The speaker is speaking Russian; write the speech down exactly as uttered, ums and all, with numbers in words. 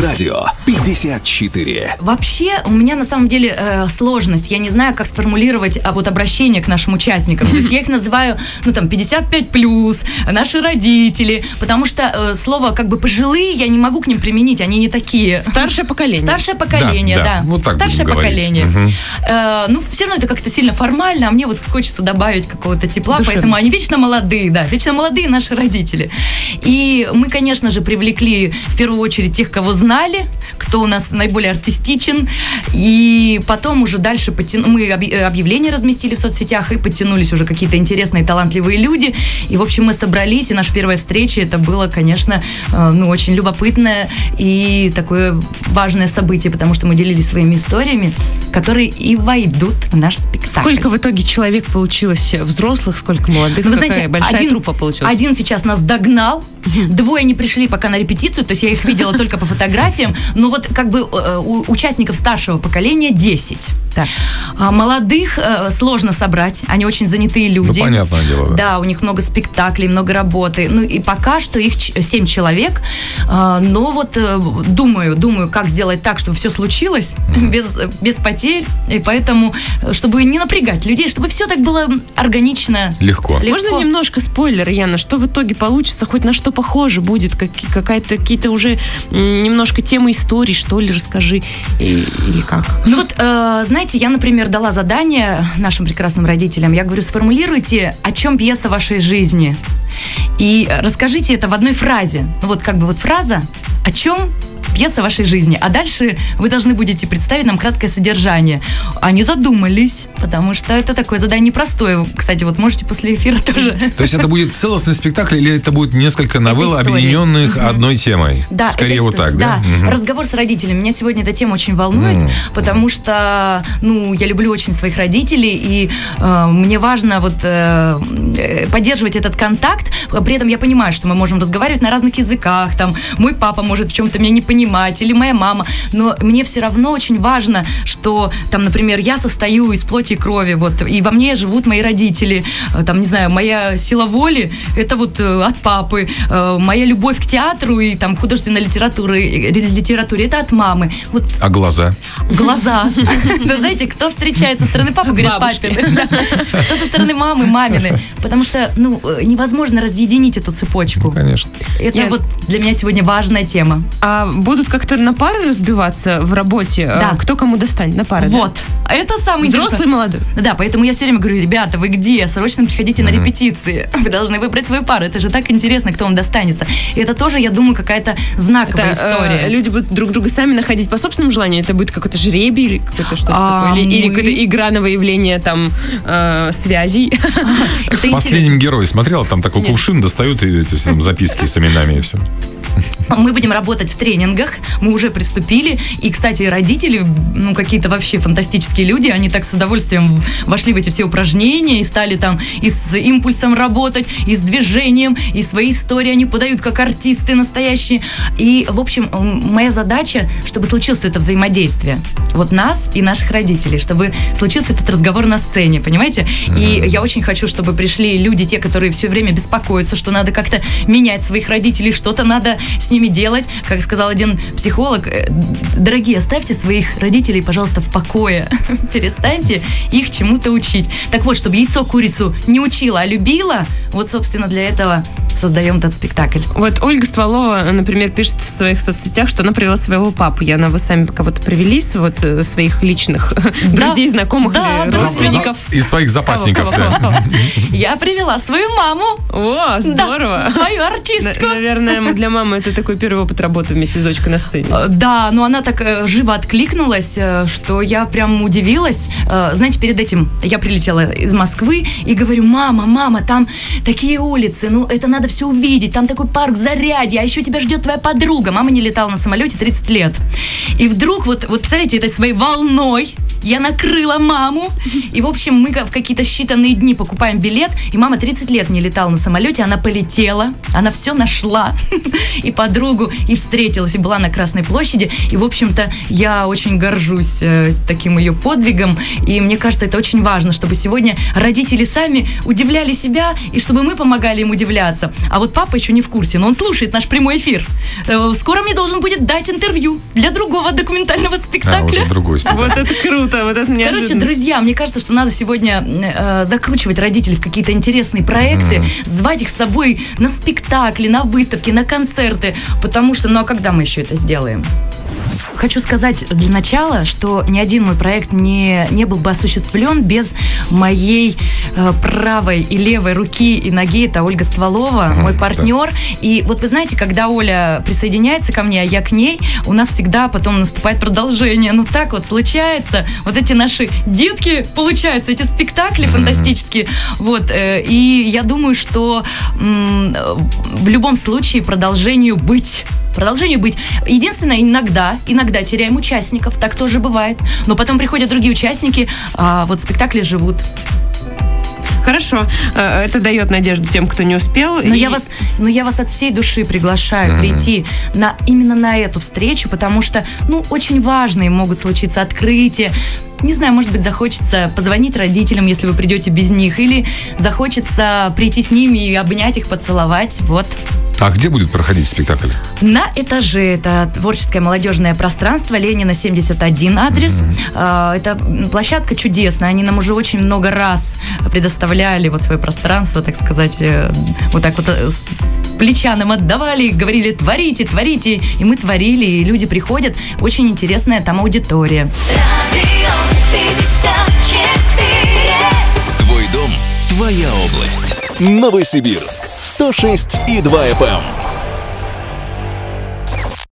Радио пятьдесят четыре. Вообще, у меня на самом деле э, сложность. Я не знаю, как сформулировать а вот обращение к нашим участникам. То есть я их называю, ну там, пятьдесят пять плюс, наши родители. Потому что э, слово как бы пожилые я не могу к ним применить, они не такие. Старшее поколение. Старшее поколение, да. да. да. Вот так Старшее поколение. Угу. Э, ну, все равно это как-то сильно формально, а мне вот хочется добавить какого-то тепла, душевно. Поэтому они вечно молодые, да, вечно молодые наши родители. И мы, конечно же, привлекли в первую очередь тех, кого знали, кто у нас наиболее артистичен, и потом уже дальше потя... мы объявления разместили в соцсетях, и подтянулись уже какие-то интересные, талантливые люди, и, в общем, мы собрались, и наша первая встреча, это было, конечно, ну, очень любопытное и такое важное событие, потому что мы делились своими историями, которые и войдут в наш спектакль. Сколько в итоге человек получилось взрослых, сколько молодых? Ну, вы знаете, большая один, труппа получилась. Один сейчас нас догнал, двое не пришли пока на репетицию, то есть я их видела только по фотографиям, но вот как бы у участников старшего поколения десять. Да. А молодых сложно собрать, они очень занятые люди. Ну, понятное дело. Да. да, у них много спектаклей, много работы. Ну и пока что их семь человек, но вот думаю, думаю, как сделать так, чтобы все случилось mm. без, без потерь, и поэтому, чтобы не напрягать людей, чтобы все так было органично. Легко. Легко. Можно немножко спойлер, Яна, что в итоге получится, хоть на что похоже будет, как, какая-то, какие-то уже немножко темы истории, что ли, расскажи, и, или как? Ну вот, э, знаете, я, например, дала задание нашим прекрасным родителям, я говорю, сформулируйте, о чем пьеса вашей жизни, и расскажите это в одной фразе, ну вот как бы вот фраза, о чем пьеса вашей жизни. А дальше вы должны будете представить нам краткое содержание. Они задумались, потому что это такое задание непростое. Кстати, вот можете после эфира тоже. То есть это будет целостный спектакль или это будет несколько новелл, объединенных угу. одной темой? Да, скорее вот так, да? да. Угу. Разговор с родителями. Меня сегодня эта тема очень волнует, угу. потому что, ну, я люблю очень своих родителей, и э, мне важно вот э, поддерживать этот контакт. При этом я понимаю, что мы можем разговаривать на разных языках. Там, мой папа может в чем-то меня не понимать, или моя мама, но мне все равно очень важно, что там, например, я состою из плоти и крови, вот, и во мне живут мои родители, там, не знаю, моя сила воли, это вот от папы, моя любовь к театру и там художественной литературе, литературе это от мамы. Вот. А глаза? Глаза. Вы знаете, кто встречает со стороны папы, говорит, папины. Кто со стороны мамы, мамины. Потому что, ну, невозможно разъединить эту цепочку. Конечно. Это вот для меня сегодня важная тема. Будут как-то на пары разбиваться в работе? Да. Кто кому достанет на пары? Вот. Да? Это самый взрослый и молодой. Да, поэтому я все время говорю, ребята, вы где? Срочно приходите mm-hmm. на репетиции. Вы должны выбрать свою пару. Это же так интересно, кто вам достанется. И это тоже, я думаю, какая-то знаковая это, история. Э, люди будут друг друга сами находить по собственному желанию? Это будет какой-то жребий или какое-то что-то а, такое? Или, мы... или какая-то игра на выявление там э, связей? В «Последнем герое» смотрела, там такой кувшин достают и записки с именами и все. Мы будем работать в тренингах, мы уже приступили, и, кстати, родители, ну, какие-то вообще фантастические люди, они так с удовольствием вошли в эти все упражнения и стали там и с импульсом работать, и с движением, и свои истории они подают, как артисты настоящие, и, в общем, моя задача, чтобы случилось это взаимодействие, вот нас и наших родителей, чтобы случился этот разговор на сцене, понимаете, и я очень хочу, чтобы пришли люди, те, которые все время беспокоятся, что надо как-то менять своих родителей, что-то надо с ними делать. Как сказал один психолог, дорогие, оставьте своих родителей, пожалуйста, в покое. Перестаньте их чему-то учить. Так вот, чтобы яйцо курицу не учило, а любило, вот, собственно, для этого создаем этот спектакль. Вот Ольга Стволова, например, пишет в своих соцсетях, что она привела своего папу. Яна, вы сами кого-то привели, вот, своих личных да. друзей, знакомых, да, или родственников? За, за, из своих запасников. Кого, кого, да. кого, кого. Я привела свою маму. О, здорово. Да, свою артистку. На, наверное, для мамы это такой первый опыт работы вместе с дочкой на сцене. Да, но она так живо откликнулась, что я прям удивилась. Знаете, перед этим я прилетела из Москвы и говорю, мама, мама, там такие улицы, ну это надо все увидеть, там такой парк Зарядье, а еще тебя ждет твоя подруга. Мама не летала на самолете тридцать лет. И вдруг, вот, вот представляете, этой своей волной я накрыла маму. И, в общем, мы в какие-то считанные дни покупаем билет. И мама тридцать лет не летала на самолете. Она полетела, она все нашла. И подругу, и встретилась, и была на Красной площади. И, в общем-то, я очень горжусь таким ее подвигом. И мне кажется, это очень важно, чтобы сегодня родители сами удивляли себя, и чтобы мы помогали им удивляться. А вот папа еще не в курсе, но он слушает наш прямой эфир. Скоро мне должен будет дать интервью для другого документального спектакля. А, уже другой спектакль. Вот это круто, вот это неожиданно. Короче, друзья, мне кажется, что надо сегодня э, закручивать родителей в какие-то интересные проекты, mm-hmm. звать их с собой на спектакли, на выставки, на концерты, потому что, ну а когда мы еще это сделаем? Хочу сказать для начала, что ни один мой проект не, не был бы осуществлен без моей э, правой и левой руки и ноги. Это Ольга Стволова, мой партнер. И вот вы знаете, когда Оля присоединяется ко мне, а я к ней, у нас всегда потом наступает продолжение. Ну так вот случается. Вот эти наши детки получаются, эти спектакли фантастические. Вот. Э, и я думаю, что м- в любом случае продолжению быть. Продолжению быть. Единственное, иногда, иногда теряем участников, так тоже бывает. Но потом приходят другие участники, а вот спектакли живут. Хорошо, это дает надежду тем, кто не успел. Но, и... я, вас, но я вас от всей души приглашаю mm-hmm. прийти на, именно на эту встречу, потому что, ну, очень важные могут случиться открытия. Не знаю, может быть, захочется позвонить родителям, если вы придете без них, или захочется прийти с ними и обнять их, поцеловать, вот. А где будет проходить спектакль? На этаже. Это творческое молодежное пространство, Ленина, семьдесят один адрес. Mm-hmm. Это площадка чудесная. Они нам уже очень много раз предоставляли вот свое пространство, так сказать, вот так вот плеча нам отдавали, говорили: творите, творите. И мы творили, и люди приходят. Очень интересная там аудитория. Твой дом, твоя область. Новосибирск, сто шесть и два эф эм.